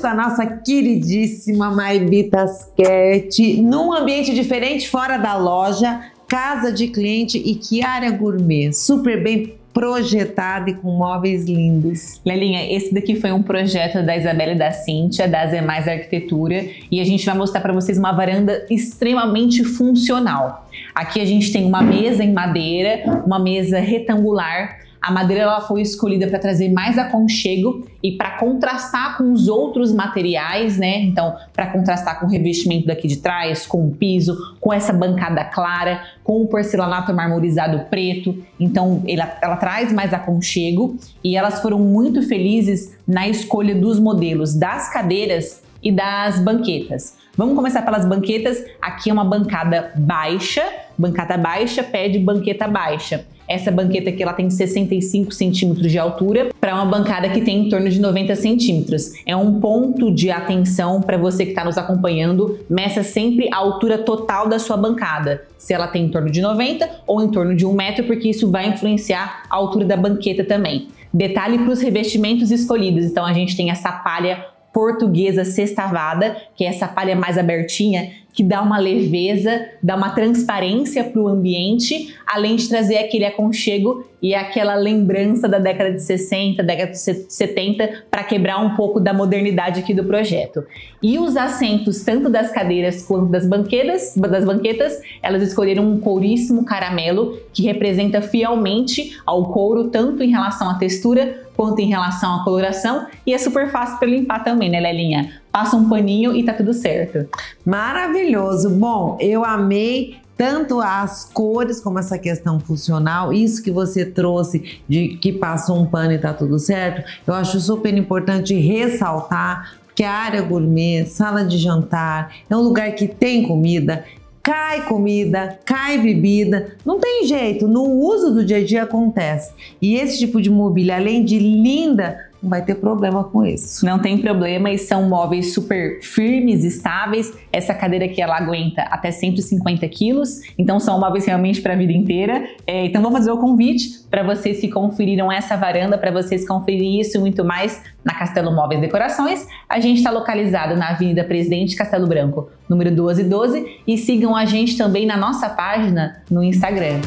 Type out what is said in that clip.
da nossa queridíssima Maibitas Quete, num ambiente diferente fora da loja, casa de cliente e que área gourmet, super bem projetada e com móveis lindos. Lelinha, esse daqui foi um projeto da Isabela e da Cintia, da Zemais Arquitetura, e a gente vai mostrar para vocês uma varanda extremamente funcional. Aqui a gente tem uma mesa em madeira, uma mesa retangular. A madeira ela foi escolhida para trazer mais aconchego e para contrastar com os outros materiais, né? Então, para contrastar com o revestimento daqui de trás, com o piso, com essa bancada clara, com o porcelanato marmorizado preto. Então, ela traz mais aconchego e elas foram muito felizes na escolha dos modelos das cadeiras e das banquetas. Vamos começar pelas banquetas. Aqui é uma bancada baixa pede banqueta baixa. Essa banqueta aqui ela tem 65 centímetros de altura para uma bancada que tem em torno de 90 centímetros. É um ponto de atenção para você que está nos acompanhando, meça sempre a altura total da sua bancada, se ela tem em torno de 90 ou em torno de 1 metro, porque isso vai influenciar a altura da banqueta também. Detalhe para os revestimentos escolhidos, então a gente tem essa palha portuguesa sextavada, que é essa palha mais abertinha, que dá uma leveza, dá uma transparência para o ambiente, além de trazer aquele aconchego e aquela lembrança da década de 60, década de 70, para quebrar um pouco da modernidade aqui do projeto. E os assentos, tanto das cadeiras quanto das banquetas, elas escolheram um couríssimo caramelo, que representa fielmente ao couro, tanto em relação à textura, quanto em relação à coloração, e é super fácil para limpar também, né, Lelinha? Passa um paninho e tá tudo certo. Maravilhoso! Bom, eu amei tanto as cores como essa questão funcional, isso que você trouxe de que passou um pano e tá tudo certo, eu acho super importante ressaltar, porque a área gourmet, sala de jantar, é um lugar que tem comida, cai comida, cai bebida, não tem jeito, no uso do dia a dia acontece. E esse tipo de mobília, além de linda, não vai ter problema com isso. Não tem problema e são móveis super firmes, estáveis. Essa cadeira aqui, ela aguenta até 150 quilos. Então, são móveis realmente para a vida inteira. Então, vou fazer o convite para vocês que conferiram essa varanda, para vocês conferirem isso e muito mais na Castelo Móveis Decorações. A gente está localizado na Avenida Presidente Castelo Branco, número 1212. E sigam a gente também na nossa página no Instagram.